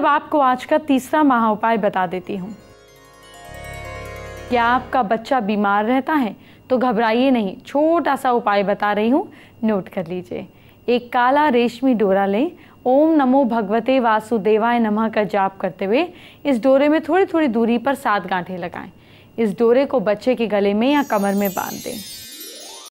अब आपको आज का तीसरा महा उपाय बता देती हूँ। क्या आपका बच्चा बीमार रहता है? तो घबराइए नहीं, छोटा सा उपाय बता रही हूँ, नोट कर लीजिए। एक काला रेशमी डोरा लें, ओम नमो भगवते वासुदेवाय नमः का जाप करते हुए इस डोरे में थोड़ी थोड़ी दूरी पर 7 गांठें लगाएं। इस डोरे को बच्चे के गले में या कमर में बांध दें।